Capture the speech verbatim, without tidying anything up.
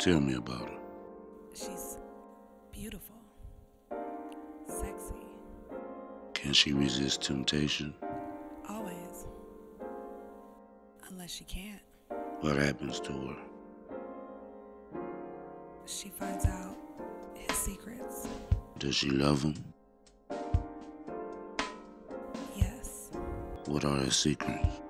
Tell me about her. She's beautiful, sexy. Can she resist temptation? Always. Unless she can't. What happens to her? She finds out his secrets. Does she love him? Yes. What are his secrets?